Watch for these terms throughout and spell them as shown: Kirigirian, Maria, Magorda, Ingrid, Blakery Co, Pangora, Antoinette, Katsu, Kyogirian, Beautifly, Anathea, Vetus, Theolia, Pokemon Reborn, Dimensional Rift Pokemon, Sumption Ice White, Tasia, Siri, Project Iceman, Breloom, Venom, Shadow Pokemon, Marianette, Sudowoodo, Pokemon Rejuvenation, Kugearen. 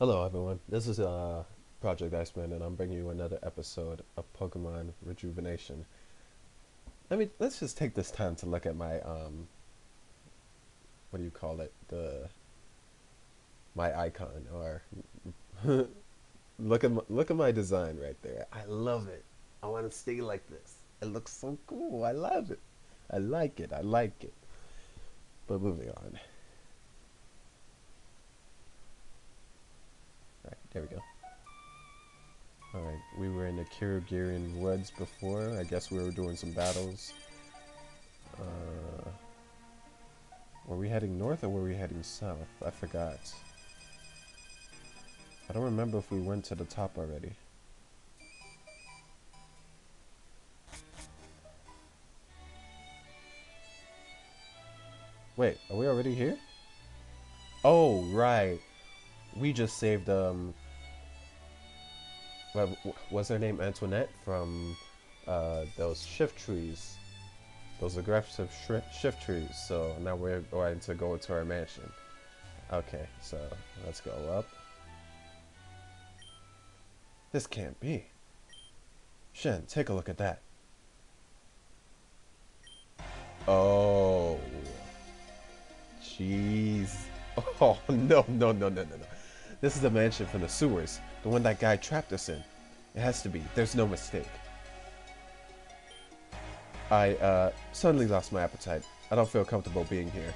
Hello everyone, this is Project Iceman, and I'm bringing you another episode of Pokemon Rejuvenation. Let's just take this time to look at my, my icon, or, look at my design right there. I love it. I want to stay like this. It looks so cool. I love it. I like it. But moving on. There we go. Alright, we were in the Kirigirian woods before. I guess we were doing some battles. Were we heading north or were we heading south? I forgot. I don't remember if we went to the top already. Wait, are we already here? Oh, right. We just saved, what's her name, Antoinette, from those shift trees, those aggressive shift trees. So now we're going to go to our mansion. Okay, so let's go up. This can't be. Shen, take a look at that. Oh, jeez. Oh no. This is the mansion from the sewers, the one that guy trapped us in. It has to be. There's no mistake. I suddenly lost my appetite. I don't feel comfortable being here.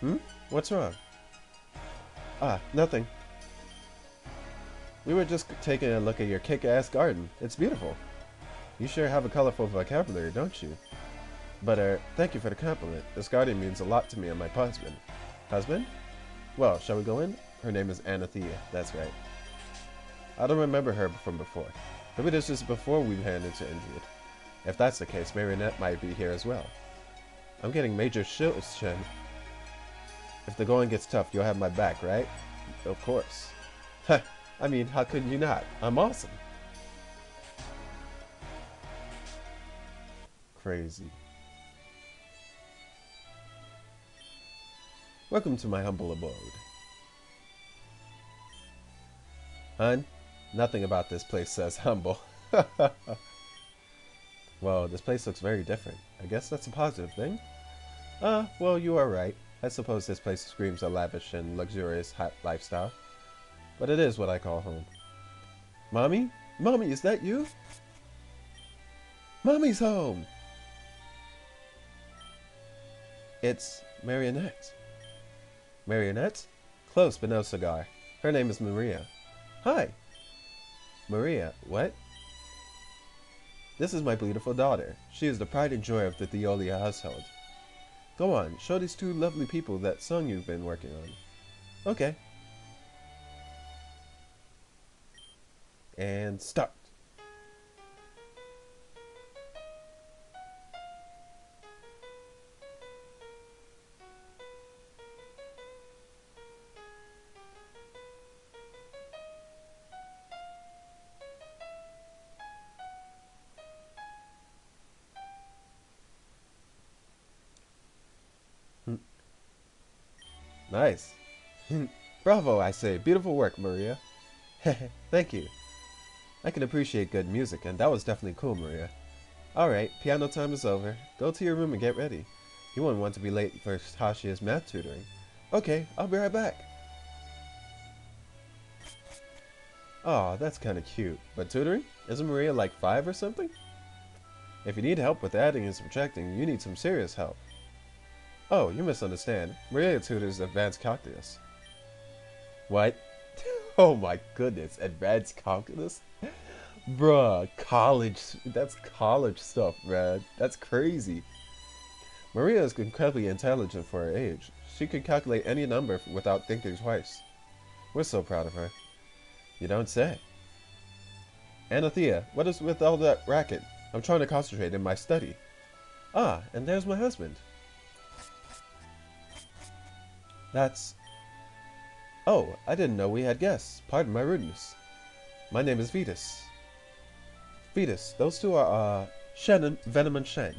Hmm? What's wrong? Ah, nothing. We were just taking a look at your kick-ass garden. It's beautiful. You sure have a colorful vocabulary, don't you? But thank you for the compliment. This garden means a lot to me and my husband. Husband? Well, shall we go in? Her name is Anathea, that's right. I don't remember her from before. Maybe this is before we ran into Ingrid. If that's the case, Marianette might be here as well. I'm getting major shills, Shen. If the going gets tough, you'll have my back, right? Of course. Heh, I mean, how could you not? I'm awesome. Crazy. Welcome to my humble abode. Hun, nothing about this place says humble. Well, this place looks very different. I guess that's a positive thing. Well, you are right. I suppose this place screams a lavish and luxurious hot lifestyle. But it is what I call home. Mommy? Mommy, is that you? Mommy's home! It's Marianette. Marianette? Close, but no cigar. Her name is Maria. Hi! Maria, what? This is my beautiful daughter. She is the pride and joy of the Theolia household. Go on, show these two lovely people that song you've been working on. Okay. And start! Nice. Bravo, I say. Beautiful work, Maria. Thank you. I can appreciate good music, and that was definitely cool, Maria. Alright, piano time is over. Go to your room and get ready. You won't want to be late for Tasia's math tutoring. Okay, I'll be right back. Aw, that's kinda cute. But tutoring? Isn't Maria like 5 or something? If you need help with adding and subtracting, you need some serious help. Oh, you misunderstand. Maria tutors advanced calculus. What? Oh my goodness, advanced calculus? Bruh, college. That's college stuff, man. That's crazy. Maria is incredibly intelligent for her age. She can calculate any number without thinking twice. We're so proud of her. You don't say. Anathea, what is with all that racket? I'm trying to concentrate in my study. Ah, and there's my husband. That's... Oh, I didn't know we had guests. Pardon my rudeness. My name is Vetus. Vetus, those two are, Venom and Shen.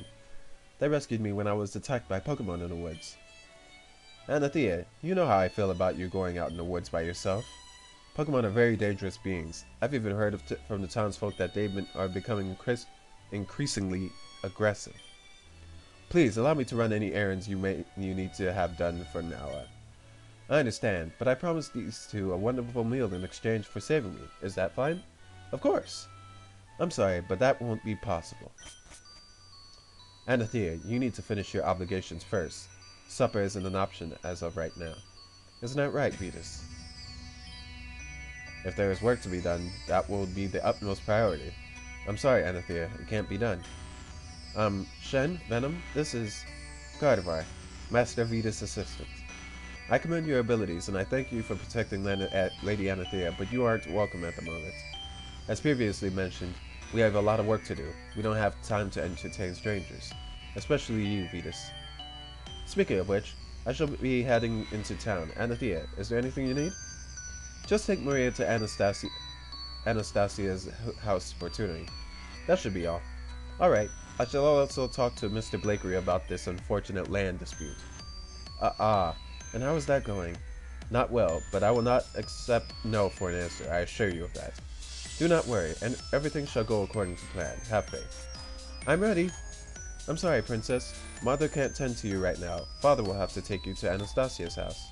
They rescued me when I was attacked by Pokemon in the woods. Anathea, you know how I feel about you going out in the woods by yourself. Pokemon are very dangerous beings. I've even heard from the townsfolk that they are becoming increasingly aggressive. Please allow me to run any errands you need to have done for now on. I understand, but I promised these two a wonderful meal in exchange for saving me. Is that fine? Of course. I'm sorry, but that won't be possible. Anathea, you need to finish your obligations first. Supper isn't an option as of right now. Isn't that right, Vetus? If there is work to be done, that will be the utmost priority. I'm sorry, Anathea, it can't be done. Shen, Venom, this is Gardevoir, Master Vetus' assistant. I commend your abilities, and I thank you for protecting Lady Anathea, but you aren't welcome at the moment. As previously mentioned, we have a lot of work to do. We don't have time to entertain strangers, especially you, Vetus. Speaking of which, I shall be heading into town. Anathea, is there anything you need? Just take Maria to Anastasia's house for tutoring. That should be all. Alright, I shall also talk to Mr. Blakery about this unfortunate land dispute. And how is that going? Not well, but I will not accept no for an answer, I assure you of that. Do not worry, and everything shall go according to plan. Have faith. I'm ready. I'm sorry, Princess. Mother can't tend to you right now. Father will have to take you to Anastasia's house.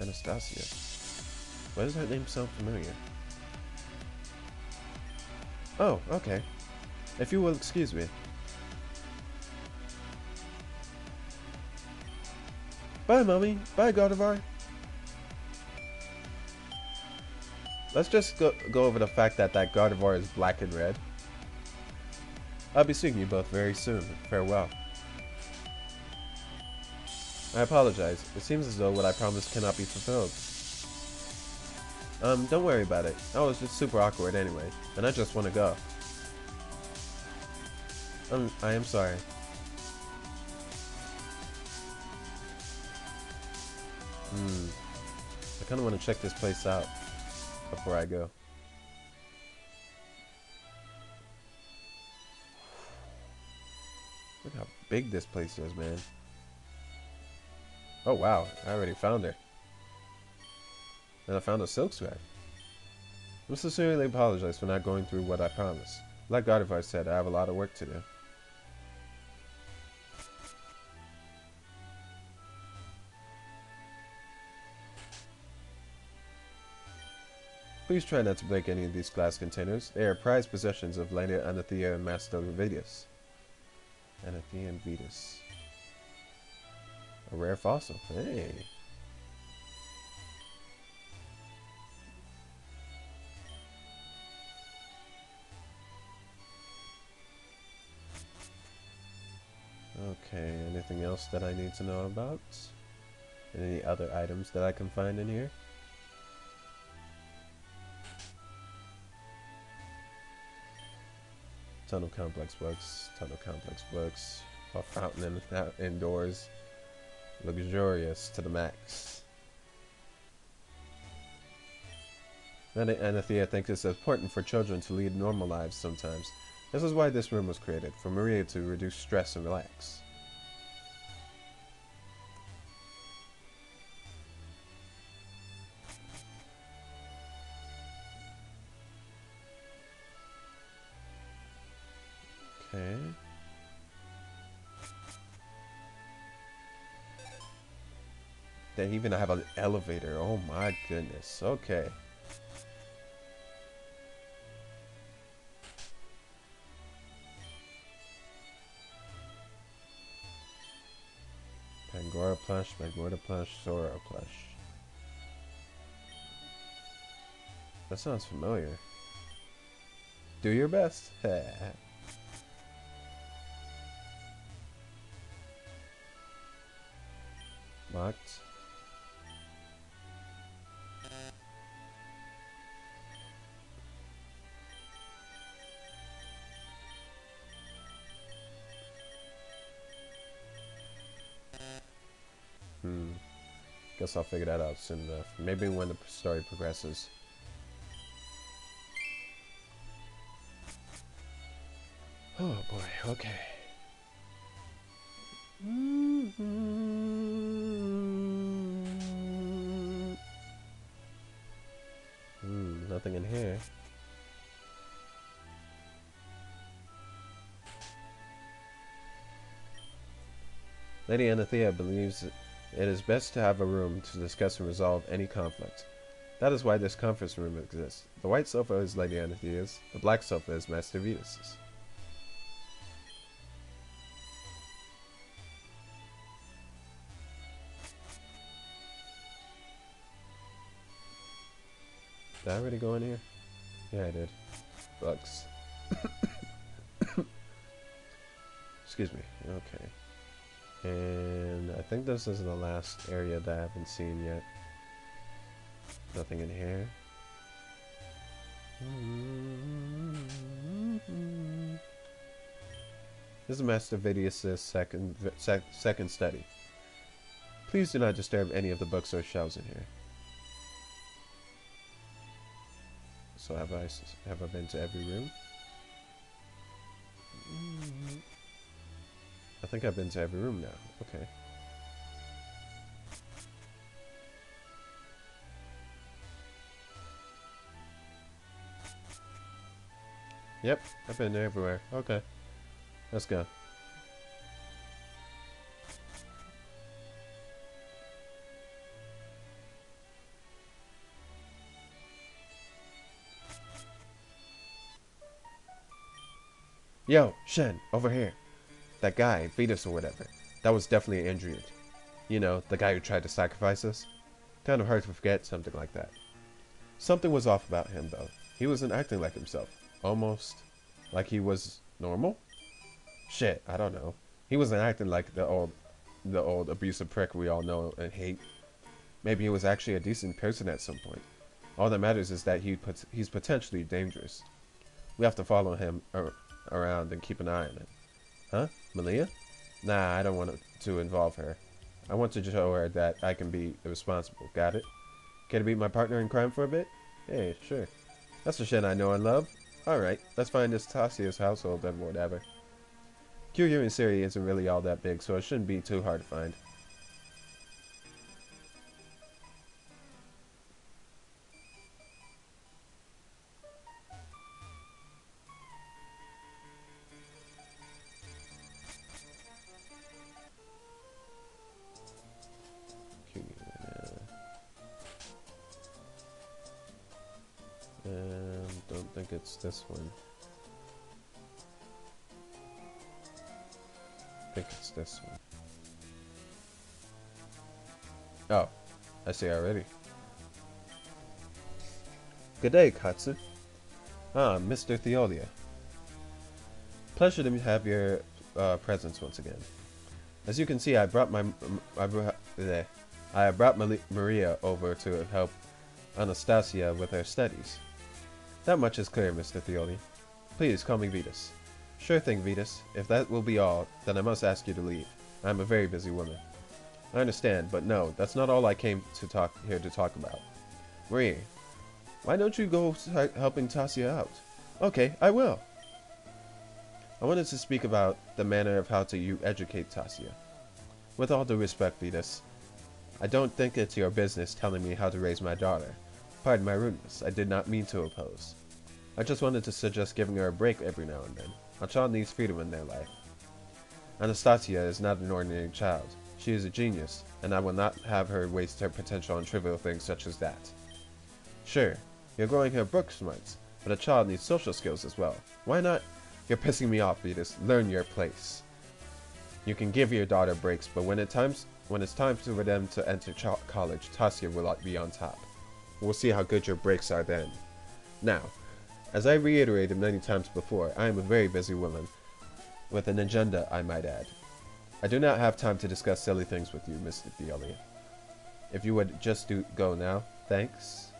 Anastasia? Why does that name sound familiar? Oh, okay. If you will excuse me. Bye, Mommy. Bye, Gardevoir. Let's just go over the fact that Gardevoir is black and red. I'll be seeing you both very soon. Farewell. I apologize. It seems as though what I promised cannot be fulfilled. Don't worry about it. I was just super awkward anyway, and I just want to go. I am sorry. I kind of want to check this place out before I go. Look how big this place is, man. Oh wow, I already found her. And I found a silk swag. I sincerely apologize for not going through what I promised. Like Gardevoir said, I have a lot of work to do. Please try not to break any of these glass containers. They are prized possessions of Lady Anathea and Master Vetus. Anathea and Vetus. A rare fossil. Hey. Okay, anything else that I need to know about? Any other items that I can find in here? Tunnel complex works, a fountain indoors. Luxurious to the max. Anathea thinks it's important for children to lead normal lives sometimes. This is why this room was created, for Maria to reduce stress and relax. Okay. They even have an elevator. Oh my goodness. Okay. Pangora plush, Magorda plush, Sora plush. That sounds familiar. Do your best. Locked. Guess I'll figure that out soon enough. Maybe when the story progresses. Oh boy, okay. nothing in here. Lady Anathea believes it is best to have a room to discuss and resolve any conflict. That is why this conference room exists. The white sofa is Lady Anathea's, the black sofa is Master Vetus's. Did I already go in here? Yeah, I did. Bugs. Excuse me. Okay. And I think this is the last area that I haven't seen yet. Nothing in here. This is Master Vetus's second study. Please do not disturb any of the books or shelves in here. So have I been to every room? I think I've been to every room now. Okay. Yep, I've been there everywhere. Okay. Let's go. Yo, Shen, over here. That guy, Vetus or whatever, that was definitely Ingrid. You know, the guy who tried to sacrifice us. Kind of hard to forget something like that. Something was off about him, though. He wasn't acting like himself. Almost like he was normal? Shit, I don't know. He wasn't acting like the old abusive prick we all know and hate. Maybe he was actually a decent person at some point. All that matters is that he's potentially dangerous. We have to follow him around and keep an eye on him. Huh? Malia? Nah, I don't want to involve her. I want to show her that I can be responsible. Got it? Can I be my partner in crime for a bit? Hey, sure. That's the Shen I know and love. Alright, let's find this Tasia's household and whatever. Kyogirian Siri isn't really all that big, so it shouldn't be too hard to find. This one. I think it's this one. Oh, I see already. Good day, Katsu. Ah, Mr. Theolia. Pleasure to have your presence once again. As you can see, I brought Maria over to help Anastasia with her studies. That much is clear, Mr. Theolia. Please call me Vetus. Sure thing, Vetus. If that will be all, then I must ask you to leave. I'm a very busy woman. I understand, but no, that's not all I came to talk about. Maria, why don't you go helping Tasia out? Okay, I will. I wanted to speak about the manner of how to educate Tasia. With all due respect, Vetus, I don't think it's your business telling me how to raise my daughter. Pardon my rudeness, I did not mean to oppose. I just wanted to suggest giving her a break every now and then. A child needs freedom in their life. Anastasia is not an ordinary child. She is a genius, and I will not have her waste her potential on trivial things such as that. Sure, you're growing her book smarts, but a child needs social skills as well. Why not? You're pissing me off, Vetus. Learn your place. You can give your daughter breaks, but when it's time for them to enter college, Tasia will be on top. We'll see how good your breaks are then. Now, as I reiterated many times before, I am a very busy woman, with an agenda, I might add. I do not have time to discuss silly things with you, Mr. Theolia. If you would just go now, thanks.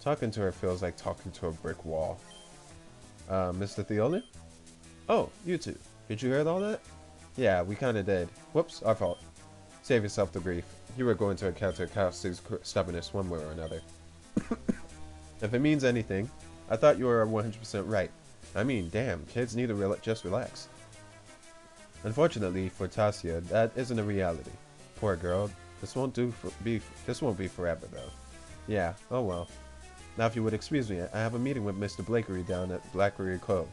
Talking to her feels like talking to a brick wall. Mr. Theolia? Oh, you two. Did you hear all that? Yeah, we kinda did. Whoops, our fault. Save yourself the grief. You were going to encounter Katsu's stubbornness one way or another. If it means anything, I thought you were 100% right. I mean, damn, kids need to just relax. Unfortunately for Tasia, that isn't a reality. Poor girl, This won't be forever though. Yeah, oh well. Now if you would excuse me, I have a meeting with Mr. Blakery down at Blakery Co.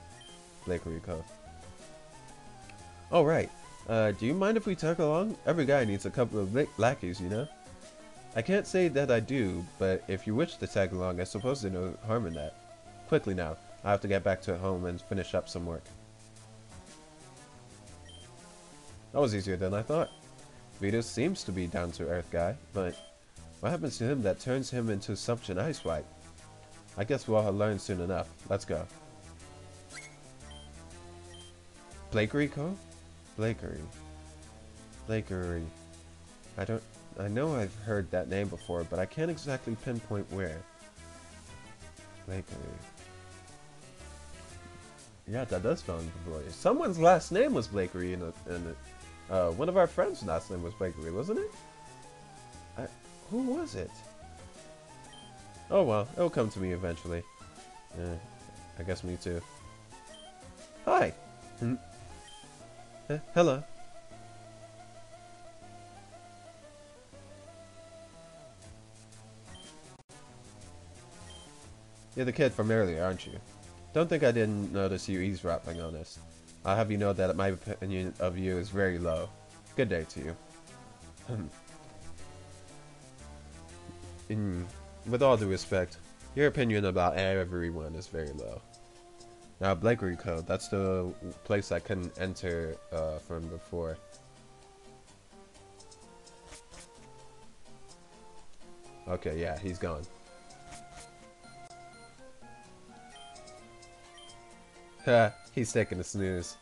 Blakery Co. Oh right. Do you mind if we tug along? Every guy needs a couple of lackeys, you know? I can't say that I do, but if you wish to tag along, I suppose there's no harm in that. Quickly now, I have to get back to home and finish up some work. That was easier than I thought. Vetus seems to be down-to-earth guy, but what happens to him that turns him into Sumption Ice White? I guess we'll all learn soon enough. Let's go. Blakery Co? Blakery. I know I've heard that name before, but I can't exactly pinpoint where. Blakery. Yeah, that does sound familiar. Someone's last name was Blakery one of our friends' last name was Blakery, wasn't it? Who was it? Oh well, it'll come to me eventually. I guess me too. Hi! Hello. You're the kid from earlier, aren't you? Don't think I didn't notice you eavesdropping on us. I'll have you know that my opinion of you is very low. Good day to you. With all due respect, your opinion about everyone is very low. Now, Blakery Co, that's the place I couldn't enter from before. Okay, yeah, he's gone. Ha, he's taking a snooze.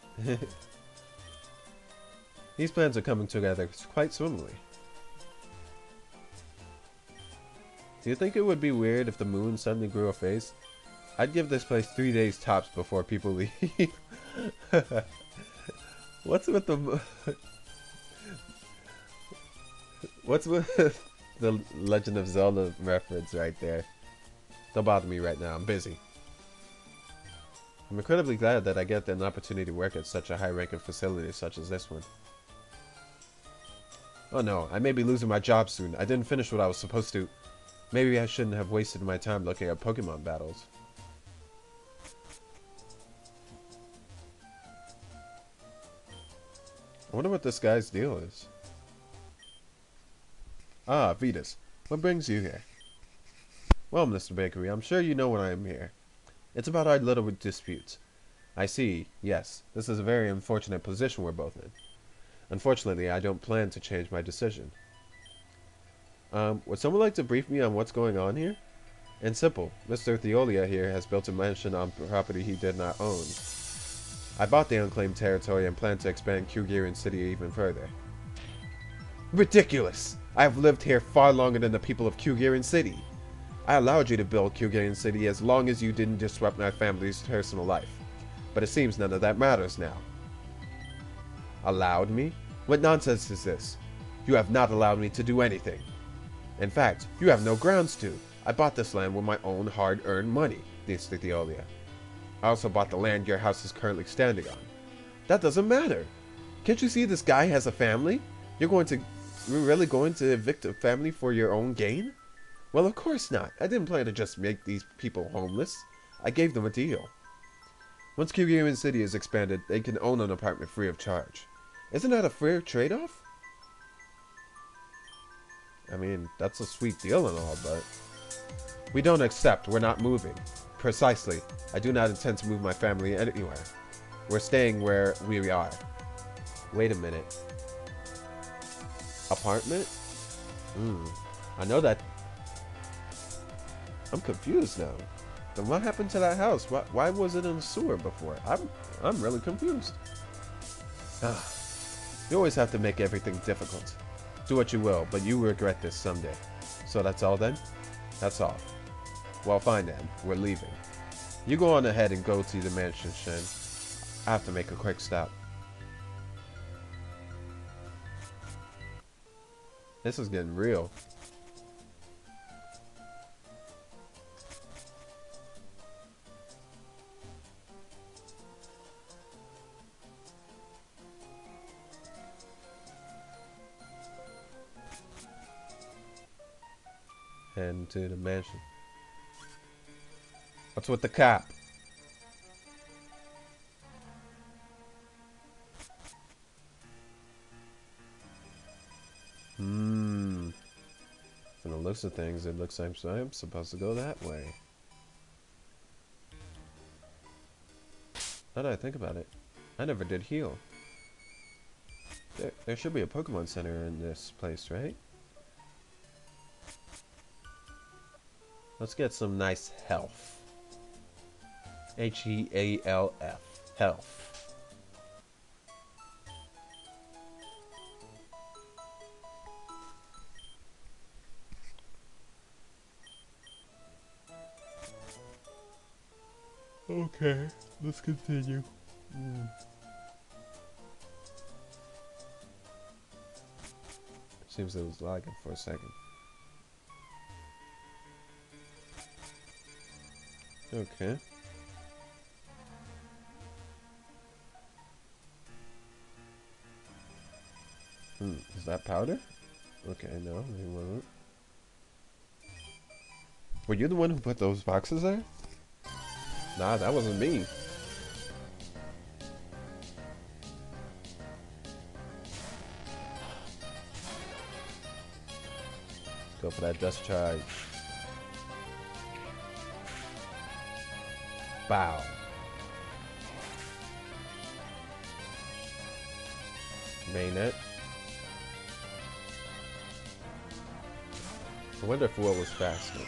These plans are coming together quite swimmingly. Do you think it would be weird if the moon suddenly grew a face? I'd give this place 3 days tops before people leave. What's with the what's with the Legend of Zelda reference right there? Don't bother me right now, I'm busy. I'm incredibly glad that I get an opportunity to work at such a high-ranking facility such as this one. Oh no, I may be losing my job soon. I didn't finish what I was supposed to. Maybe I shouldn't have wasted my time looking at Pokemon battles. I wonder what this guy's deal is. Ah, Vetus. What brings you here? Well, Mr. Blakery, I'm sure you know why I am here. It's about our little disputes. I see, yes, this is a very unfortunate position we're both in. Unfortunately, I don't plan to change my decision. Would someone like to brief me on what's going on here? In simple, Mr. Theolia here has built a mansion on property he did not own. I bought the unclaimed territory and plan to expand Kyogirian City even further. Ridiculous! I have lived here far longer than the people of Kyogirian City! I allowed you to build Kugearen City as long as you didn't disrupt my family's personal life. But it seems none of that matters now. Allowed me? What nonsense is this? You have not allowed me to do anything. In fact, you have no grounds to. I bought this land with my own hard-earned money, Mr. Theolia. I also bought the land your house is currently standing on. That doesn't matter. Can't you see this guy has a family? You're really going to evict a family for your own gain? Well, of course not. I didn't plan to just make these people homeless. I gave them a deal. Once Kyogirian City is expanded, they can own an apartment free of charge. Isn't that a fair trade-off? I mean, that's a sweet deal and all, but... We don't accept. We're not moving. Precisely. I do not intend to move my family anywhere. We're staying where we are. Wait a minute. Apartment? I know that... I'm confused now. Then what happened to that house? Why was it in a sewer before? I'm really confused. You always have to make everything difficult. Do what you will, but you will regret this someday. So that's all then? That's all. Well, fine then. We're leaving. You go on ahead and go to the mansion, Shin. I have to make a quick stop. This is getting real. head into the mansion. What's with the cop? From the looks of things, it looks like I'm supposed to go that way. Now that I think about it, I never did heal. There should be a Pokemon Center in this place, right? Let's get some nice health. H-E-A-L-F. Health. Okay, let's continue. Seems it was lagging for a second. Okay. Is that powder? Okay, no. Were you the one who put those boxes there? Nah, that wasn't me. Let's go for that dust charge. Bow. Mainnet. I wonder if Will was faster.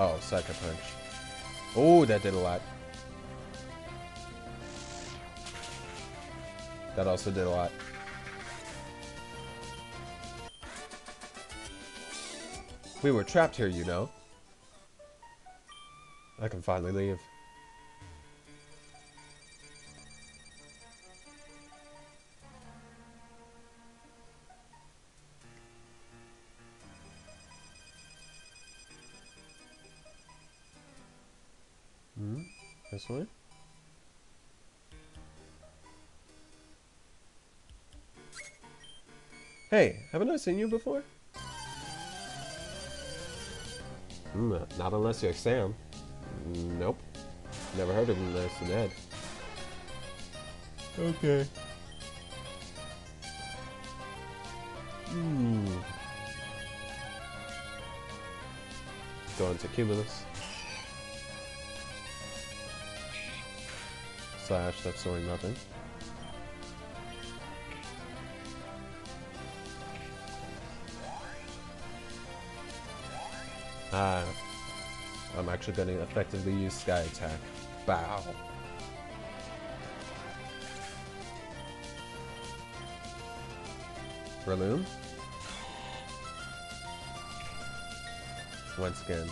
Oh, Psycho Punch. Oh, that did a lot. That also did a lot. We were trapped here, you know. I can finally leave. This way? Hey, haven't I seen you before? Not unless you're Sam. Nope. Never heard of him unless you're dead. Okay. Going to Cumulus. Slash, that's doing nothing. I'm actually going to effectively use Sky Attack. Bow. Breloom. Once again.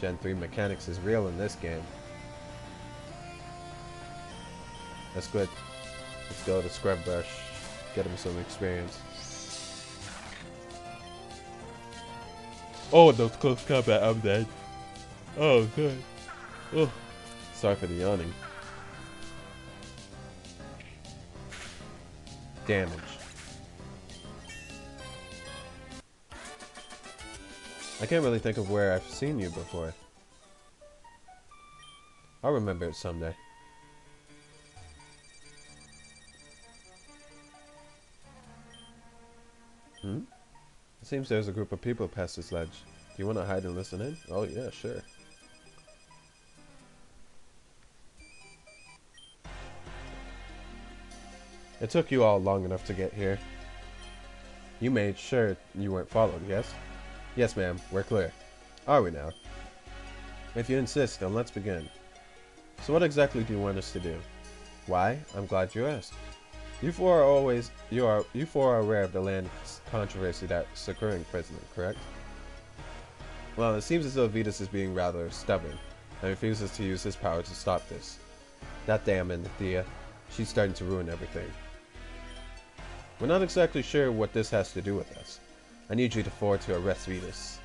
Gen 3 mechanics is real in this game. That's good. Let's go to Scrubbrush. Get him some experience. Oh, those close combat, I'm dead. Oh, good. Oh, sorry for the yawning. Damage. I can't really think of where I've seen you before. I'll remember it someday. It seems there's a group of people past this ledge. Do you want to hide and listen in? Oh yeah, sure. It took you all long enough to get here. You made sure you weren't followed, yes? Yes, ma'am. We're clear. Are we now? If you insist, then let's begin. So what exactly do you want us to do? Why? I'm glad you asked. You four are aware of the land controversy that's occurring presently, correct? Well, it seems as though Vetus is being rather stubborn and refuses to use his power to stop this. That damn Anathea. She's starting to ruin everything. We're not exactly sure what this has to do with us. I need you to forward to arrest Vetus.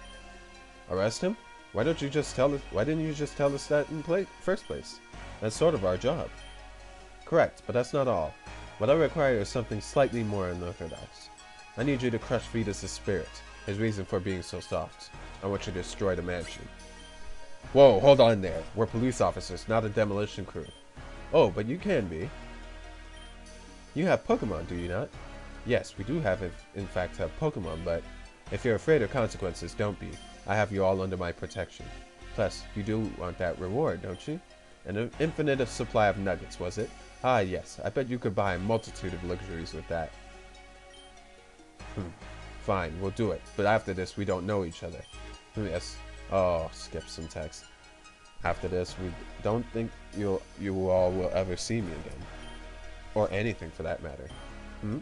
Arrest him? Why didn't you just tell us that in first place? That's sort of our job. Correct, but that's not all. What I require is something slightly more unorthodox. I need you to crush Vetus' spirit, his reason for being so soft. I want you to destroy the mansion. Whoa, hold on there. We're police officers, not a demolition crew. Oh, but you can be. You have Pokemon, do you not? Yes, we do have, in fact, have Pokemon, but if you're afraid of consequences, don't be. I have you all under my protection. Plus, you do want that reward, don't you? An infinite supply of nuggets, was it? Ah, yes. I bet you could buy a multitude of luxuries with that. Fine, we'll do it. But after this, we don't know each other. Yes. Oh, skip some text. After this, we don't think you all will ever see me again. Or anything, for that matter. Hmm?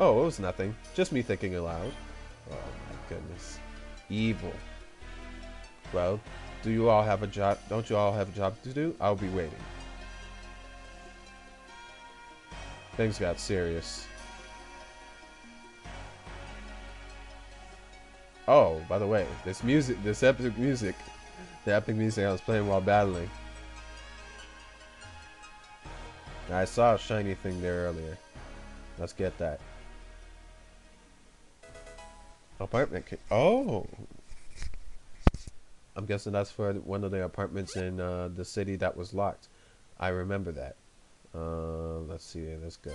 Oh, it was nothing. Just me thinking aloud. Oh, my goodness. Evil. Well, do you all have a job? Don't you all have a job to do? I'll be waiting. Things got serious. Oh, by the way, the epic music I was playing while battling. I saw a shiny thing there earlier. Let's get that. Apartment key. Oh! I'm guessing that's for one of the apartments in the city that was locked. I remember that. Let's see. Let's go.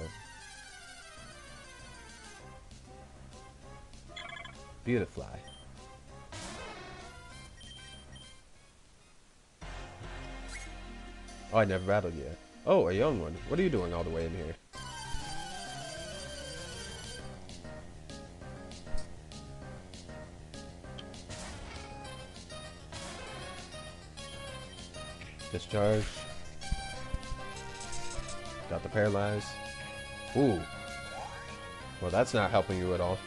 Beautifly. Oh, I never battled yet. Oh, a young one. What are you doing all the way in here? Discharge. Got the paralyzed. Ooh. Well, that's not helping you at all.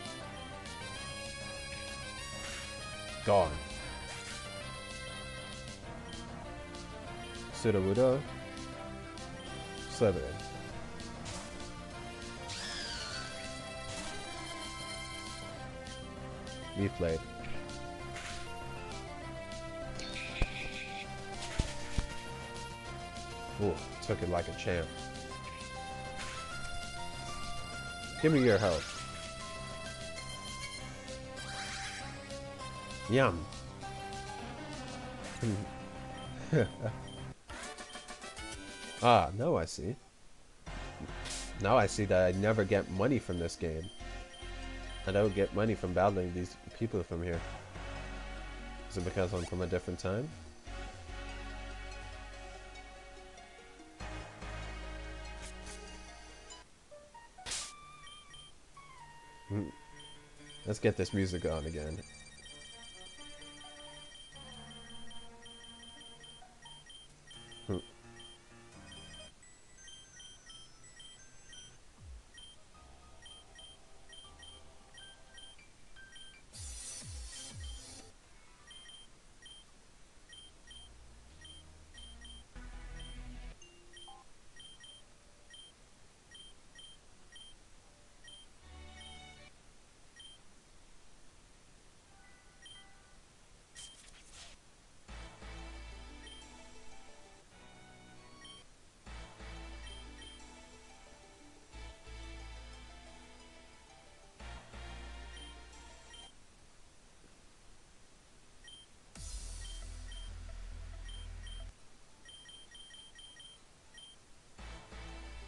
Gone. Sudowoodo. Slytherin. Leaf Blade. Ooh, took it like a champ. Give me your health. Yum. Ah, now I see. Now I see that I never get money from this game. I don't get money from battling these people from here. Is it because I'm from a different time? Let's get this music on again.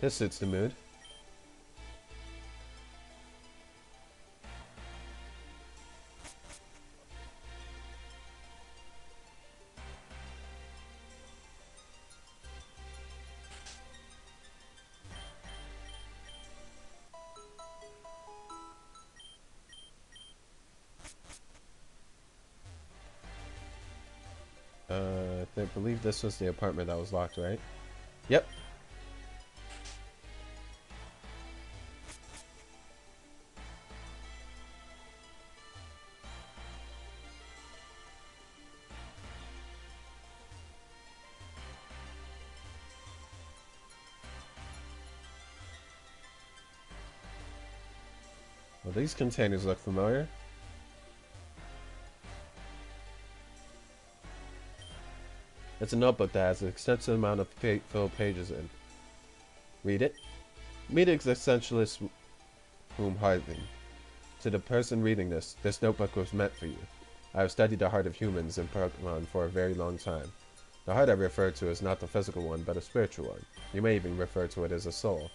This suits the mood. I believe this was the apartment that was locked, right? Yep. These containers look familiar. It's a notebook that has an extensive amount of filled pages in. Read it. Reading is essentialist whom hiding. To the person reading this, this notebook was meant for you. I have studied the heart of humans and Pokemon for a very long time. The heart I refer to is not the physical one, but a spiritual one. You may even refer to it as a soul.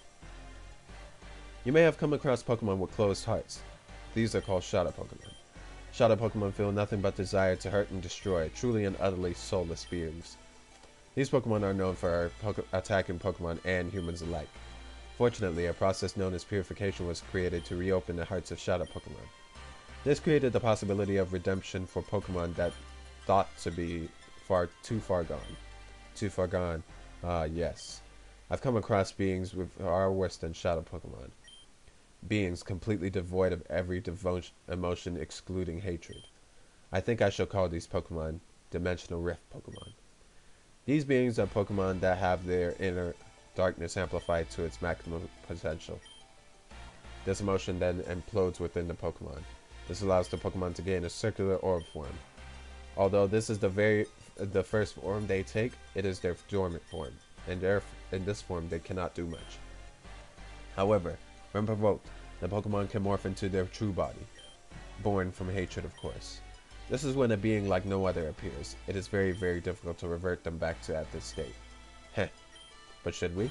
You may have come across Pokemon with closed hearts. These are called Shadow Pokemon. Shadow Pokemon feel nothing but desire to hurt and destroy, truly and utterly soulless beings. These Pokemon are known for attacking Pokemon and humans alike. Fortunately, a process known as purification was created to reopen the hearts of Shadow Pokemon. This created the possibility of redemption for Pokemon that thought to be too far gone. Too far gone. Ah, yes. I've come across beings with far worse than Shadow Pokemon. Beings completely devoid of every emotion excluding hatred. I think I shall call these Pokemon Dimensional Rift Pokemon. These beings are Pokemon that have their inner darkness amplified to its maximum potential. This emotion then implodes within the Pokemon. This allows the Pokemon to gain a circular orb form. Although this is the first form they take, it is their dormant form, and in this form they cannot do much. However, when provoked, the Pokemon can morph into their true body, born from hatred, of course. This is when a being like no other appears. It is very, very difficult to revert them back to at this state. Heh. But should we?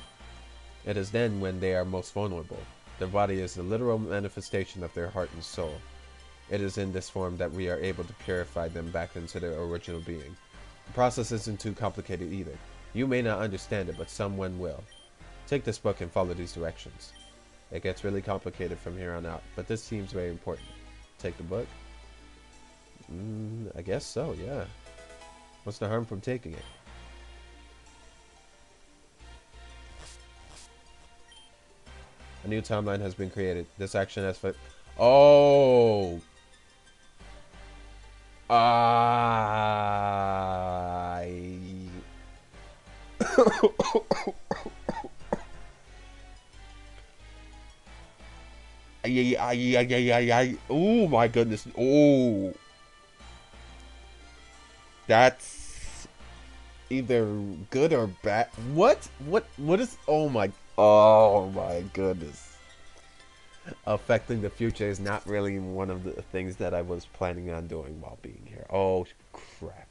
It is then when they are most vulnerable. Their body is the literal manifestation of their heart and soul. It is in this form that we are able to purify them back into their original being. The process isn't too complicated either. You may not understand it, but someone will. Take this book and follow these directions. It gets really complicated from here on out, but this seems very important. Take the book? I guess so, yeah. What's the harm from taking it? A new timeline has been created. This action has Oh! Oh my goodness. Oh! That's either good or bad. What? What is... Oh my goodness. Affecting the future is not really one of the things that I was planning on doing while being here. Oh, crap.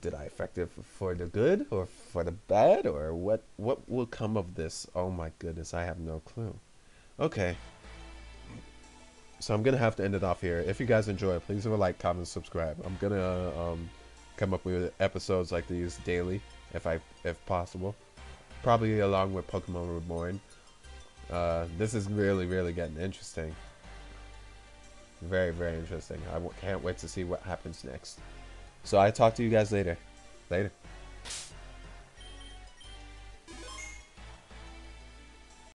Did I affect it for the good or for the bad? Or what will come of this? Oh my goodness, I have no clue. Okay. So I'm going to have to end it off here. If you guys enjoy, please leave a like, comment, subscribe. I'm going to come up with episodes like these daily. If possible, probably along with Pokemon Reborn. This is really getting interesting. Very interesting. I can't wait to see what happens next. So I talk to you guys later.